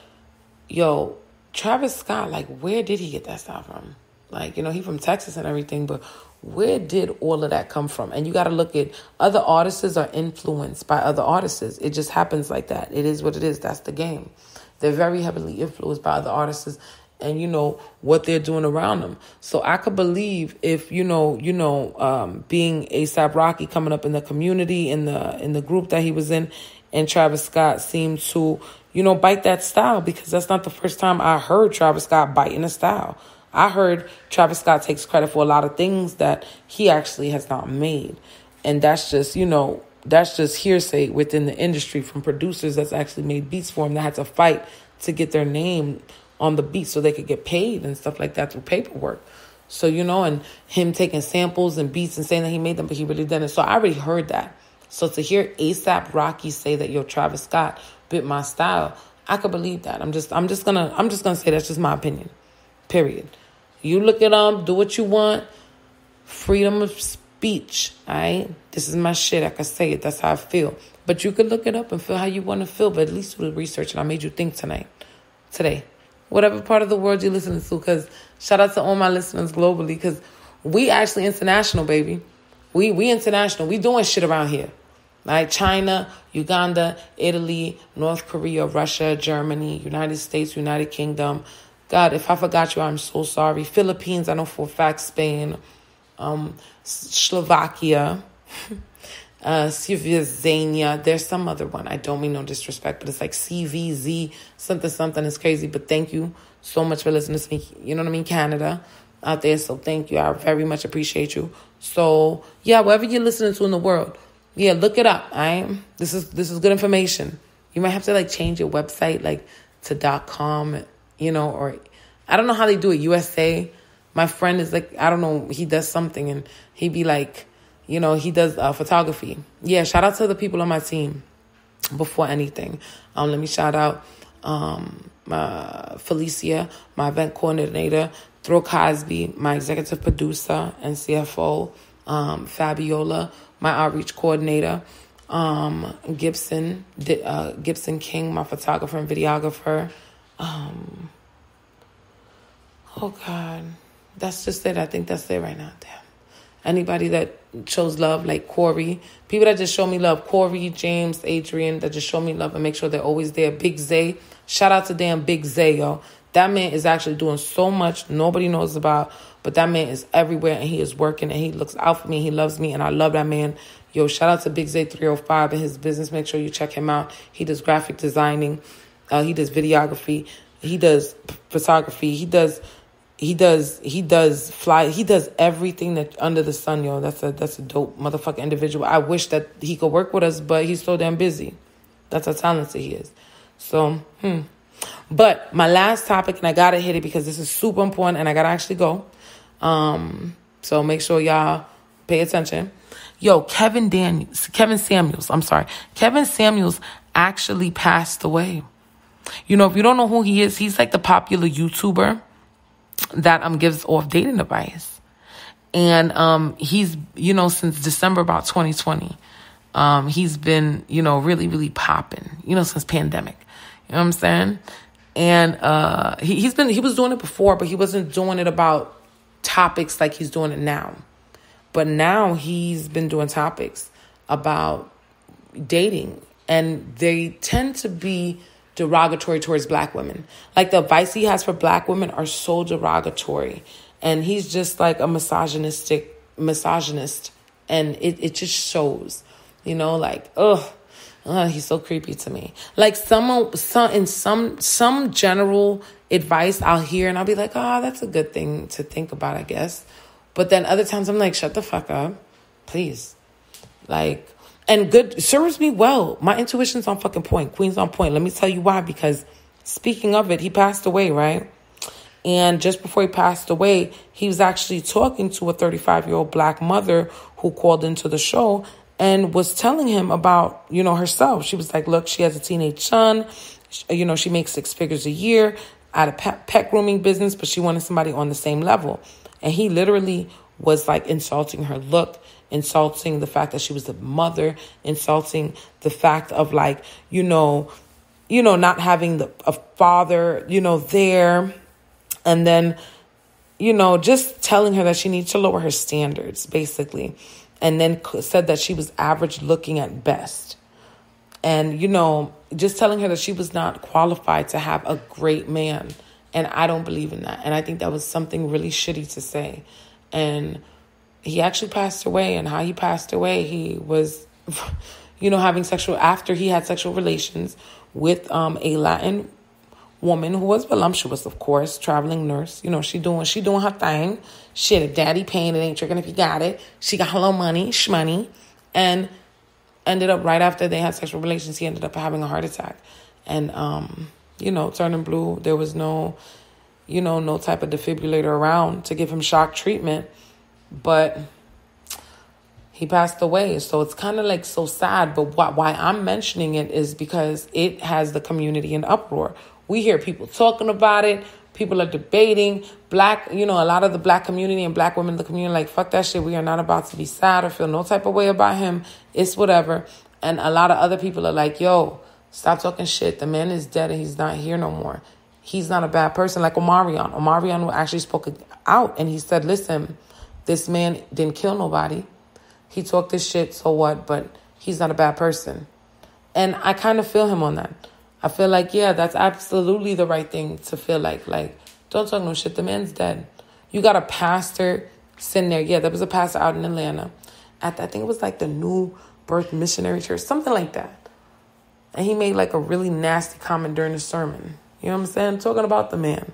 yo, Travis Scott, like, where did he get that style from? Like, you know, he from Texas and everything, but where did all of that come from? And you got to look at other artists are influenced by other artists. It just happens like that. It is what it is. That's the game. They're very heavily influenced by other artists and, you know, what they're doing around them. So I could believe if, you know, being A$AP Rocky coming up in the community, in the group that he was in, and Travis Scott seemed to, you know, bite that style, because that's not the first time I heard Travis Scott biting a style. I heard Travis Scott takes credit for a lot of things that he actually has not made. And that's just, you know, that's just hearsay within the industry from producers that's actually made beats for him that had to fight to get their name on the beat so they could get paid and stuff like that through paperwork. So, you know, and him taking samples and beats and saying that he made them, but he really didn't. So I already heard that. So to hear A$AP Rocky say that, yo, Travis Scott bit my style, I could believe that. I'm just gonna say that's just my opinion. Period. You look at them, do what you want. Freedom of speech. All right. This is my shit. I can say it. That's how I feel. But you could look it up and feel how you want to feel. But at least do the research, and I made you think today, whatever part of the world you're listening to. Because shout out to all my listeners globally. Because we actually international, baby. We international. We doing shit around here. Like China, Uganda, Italy, North Korea, Russia, Germany, United States, United Kingdom. God, if I forgot you, I'm so sorry. Philippines, I know for a fact. Spain, Slovakia, Slovenia. There's some other one. I don't mean no disrespect, but it's like CVZ, something. It's crazy, but thank you so much for listening to me. You know what I mean? Canada out there. So thank you. I very much appreciate you. So, yeah, wherever you're listening to in the world, yeah, look it up. All right? This is good information. You might have to like change your website like to .com, you know, or I don't know how they do it. USA. My friend is like, I don't know, he does something and he be like, you know, he does photography. Yeah, shout out to the people on my team before anything. Let me shout out Felicia, my event coordinator, Thro Cosby, my executive producer and CFO, Fabiola, my outreach coordinator, Gibson King, my photographer and videographer. Oh God, that's just it. I think that's it right now. Damn. Anybody that shows love, like Corey, people that just show me love, Corey, James, Adrian, that just show me love and make sure they're always there. Big Zay, shout out to damn Big Zay, yo. That man is actually doing so much nobody knows about, but that man is everywhere and he is working and he looks out for me. He loves me and I love that man. Yo, shout out to Big Zay 305 and his business. Make sure you check him out. He does graphic designing, he does videography, he does photography, he does everything that under the sun, yo. That's a dope motherfucking individual. I wish that he could work with us, but he's so damn busy. That's how talented he is. So, But my last topic, and I gotta hit it because this is super important and I gotta actually go. So make sure y'all pay attention. Yo, Kevin Samuels, I'm sorry. Kevin Samuels actually passed away. You know, if you don't know who he is, he's like the popular YouTuber that gives off dating advice. And he's, you know, since December about 2020, he's been, you know, really, really popping, you know, since pandemic. You know what I'm saying? And he was doing it before, but he wasn't doing it about topics like he's doing it now. But now he's been doing topics about dating, and they tend to be derogatory towards black women. Like the advice he has for black women are so derogatory, and he's just like a misogynist, and it just shows, you know, like, he's so creepy to me. Like some general advice I'll hear and I'll be like, oh, that's a good thing to think about, I guess. But then other times I'm like, shut the fuck up, please. Like, and good serves me well. My intuition's on fucking point. Queen's on point. Let me tell you why. Because speaking of it, he passed away, right? And just before he passed away, he was actually talking to a 35-year-old black mother who called into the show and was telling him about, you know, herself. She was like, look, she has a teenage son. You know, she makes six figures a year out of pet grooming business, but she wanted somebody on the same level. And he literally was like insulting her look, insulting the fact that she was a mother, insulting the fact of like, you know, not having a father, you know, there. And then, you know, just telling her that she needs to lower her standards, basically. And then said that she was average looking at best. And, you know, just telling her that she was not qualified to have a great man. And I don't believe in that. And I think that was something really shitty to say. And he actually passed away. And how he passed away, he was, you know, after he had sexual relations with a Latin woman who was voluptuous, of course, traveling nurse. You know, she doing her thing. Shit, if daddy paying, it ain't tricking if you got it. She got her little money, shmoney. And ended up right after they had sexual relations, he ended up having a heart attack. And, you know, turning blue. There was no, you know, no type of defibrillator around to give him shock treatment, but he passed away. So it's kind of like so sad, but why I'm mentioning it is because it has the community in uproar. We hear people talking about it. People are debating black, you know, a lot of the black community and black women in the community, like, fuck that shit. We are not about to be sad or feel no type of way about him. It's whatever. And a lot of other people are like, yo, stop talking shit. The man is dead and he's not here no more. He's not a bad person. Like Omarion. Omarion actually spoke out and he said, listen, this man didn't kill nobody. He talked this shit, so what? But he's not a bad person. And I kind of feel him on that. I feel like, yeah, that's absolutely the right thing to feel like. Like, don't talk no shit. The man's dead. You got a pastor sitting there. Yeah, there was a pastor out in Atlanta. I think it was like the New Birth Missionary Church, something like that. And he made like a really nasty comment during the sermon. You know what I'm saying? Talking about the man.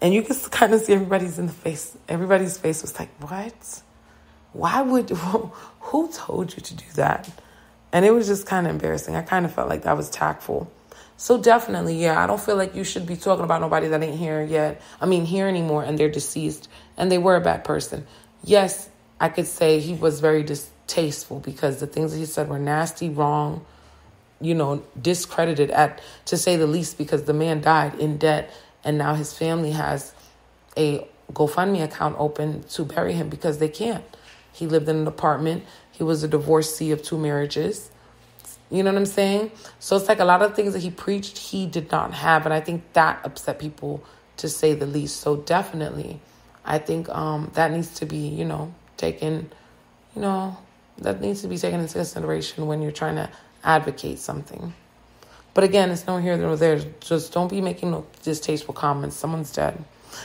And you can kind of see everybody's in the face. Everybody's face was like, what? Why would, who told you to do that? And it was just kind of embarrassing. I kind of felt like that was tactful. So definitely, yeah, I don't feel like you should be talking about nobody that ain't here yet. I mean, here anymore, and they're deceased, and they were a bad person. Yes, I could say he was very distasteful because the things that he said were nasty, wrong, you know, discredited at, to say the least, because the man died in debt, and now his family has a GoFundMe account open to bury him because they can't. He lived in an apartment. He was a divorcee of 2 marriages. You know what I'm saying? So it's like a lot of things that he preached he did not have. And I think that upset people, to say the least. So definitely, I think that needs to be, you know, taken, you know, that needs to be taken into consideration when you're trying to advocate something. But again, it's nowhere here nor there. Just don't be making no distasteful comments. Someone's dead.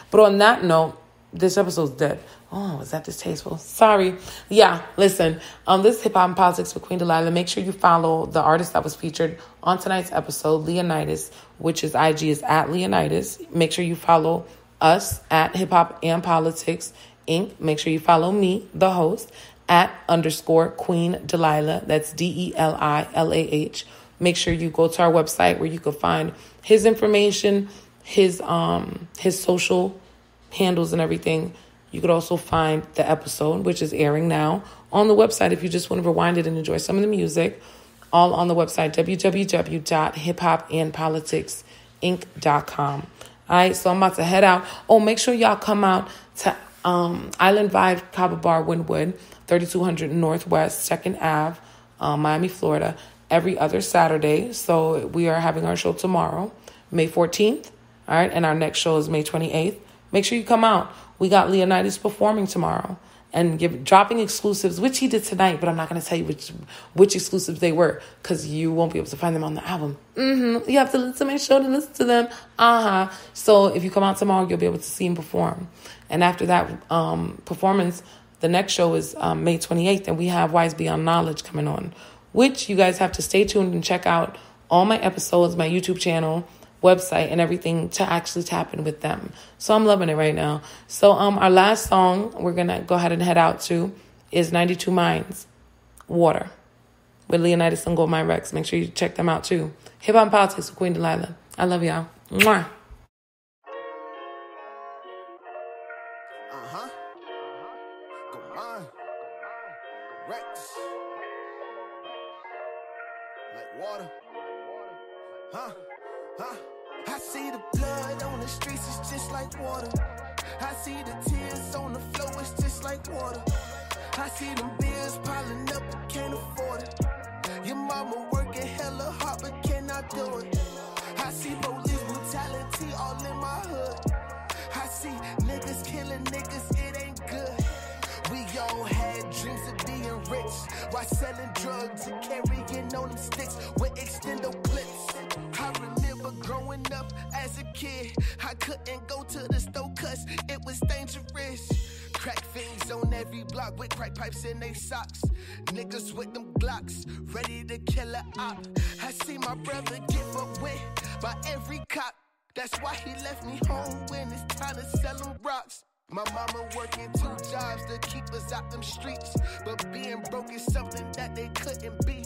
But on that note, this episode's dead. Oh, was that distasteful? Sorry. Yeah, listen. This is Hip Hop and Politics with Queen Delilah. Make sure you follow the artist that was featured on tonight's episode, Leonidas, which is IG is at Leonidas. Make sure you follow us at Hip Hop and Politics Inc. Make sure you follow me, the host, at _Queen Delilah. That's DELILAH. Make sure you go to our website where you can find his information, his social handles and everything. You could also find the episode, which is airing now, on the website if you just want to rewind it and enjoy some of the music. All on the website, www.hiphopandpoliticsinc.com. All right, so I'm about to head out. Oh, make sure y'all come out to Island Vibe, Cavabar, Wynwood, 3200 Northwest 2nd Ave, Miami, Florida, every other Saturday. So we are having our show tomorrow, May 14th. All right, and our next show is May 28th. Make sure you come out. We got Leonidas performing tomorrow and dropping exclusives, which he did tonight, but I'm not going to tell you which exclusives they were because you won't be able to find them on the album. You have to listen to my show to listen to them. So if you come out tomorrow, you'll be able to see him perform. And after that performance, the next show is May 28th, and we have Wise Beyond Knowledge coming on, which you guys have to stay tuned and check out all my episodes, my YouTube channel, website, and everything to actually tap in with them. So I'm loving it right now. So our last song we're going to go ahead and head out to is 92 Mindz, Water, with Leonidas and Goldmyne Rex. Make sure you check them out too. Hip Hop and Politics with Queen Delilah. I love y'all. Mwah. Goldmyne Rex. Like water. Huh? I see the blood on the streets, it's just like water. I see the tears on the floor, it's just like water. I see them bills piling up, I can't afford it. Your mama working hella hard, but cannot do it. I see police brutality all in my hood. I see niggas killing niggas, it ain't good. We all had dreams of being rich, while selling drugs and carrying on them sticks with extendo clips. I remember growing up as a kid, I couldn't go to the store cause it was dangerous. Crack fiends on every block with crack pipes in they socks. Niggas with them Glocks, ready to kill a op. I see my brother get fucked with by every cop. That's why he left me home when it's time to sell them rocks. My mama working 2 jobs to keep us out them streets, but being broke is something that they couldn't be.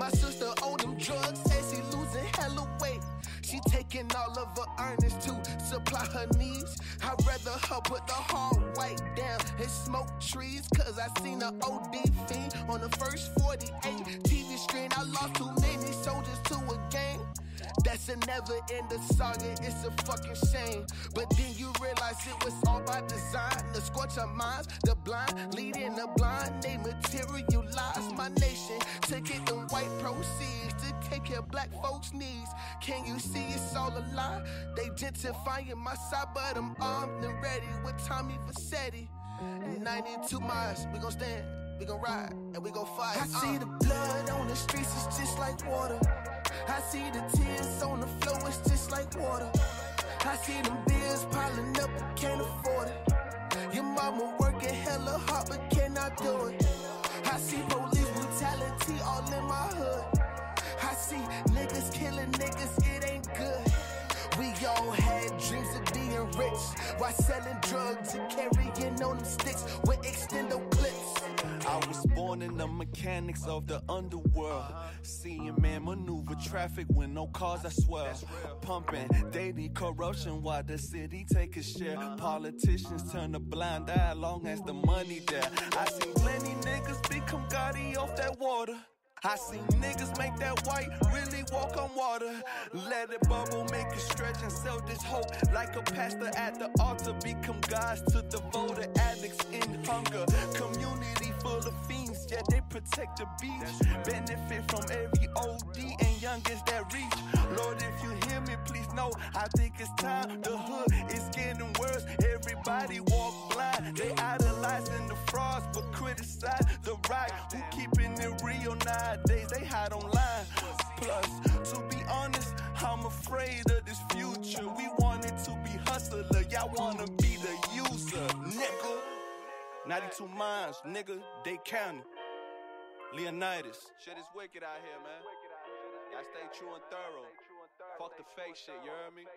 My sister owned them drugs and she losing hella weight. She taking all of her earnings to supply her needs. I'd rather her put the hard white down and smoke trees, cause I seen an OD fiend on the first 48 TV screen. I lost too many soldiers to a game. That's a never-ending saga, it's a fucking shame. But then you realize it was all by design. The scorch of minds, the blind leading the blind. They materialize my nation to get them white proceeds, to take care of black folks' needs. Can you see it's all a lie? They gentrifying my side, but I'm armed and ready with Tommy Vassetti. 92 miles, we gon' stand, we gon' ride, and we gon' fight. I see the blood on the streets, it's just like water. I see the tears on the floor, it's just like water. I see them bills piling up, I can't afford it. Your mama working hella hard, but cannot do it. I see police brutality all in my hood. I see niggas killing niggas, it ain't good. We all had dreams of being rich, while selling drugs and carrying on them sticks with extendo clips. I was born in the mechanics of the underworld. Seeing man maneuver traffic with no cars, I swear. Pumping daily corruption while the city take a share. Politicians turn a blind eye long as the money there. I seen plenty niggas become gaudy off that water. I seen niggas make that white really walk on water. Let it bubble, make it stretch and sell this hope. Like a pastor at the altar, become gods to the voter. Addicts in hunger, community full of fiends, yet they protect the beach. Benefit from every OD and youngest that reach. Lord, if you hear me, please know I think it's time. The hood is getting worse, everybody walk blind. They idolizing the frauds, but criticize the right. Who keeping it real now? Days they hide online. Plus, to be honest, I'm afraid of this future. We wanted to be hustler, y'all wanna be the user, nigga. 92 Mindz, nigga, they counted. Leonidas. Shit is wicked out here, man. I stay true and thorough. Fuck the fake shit, you hear me?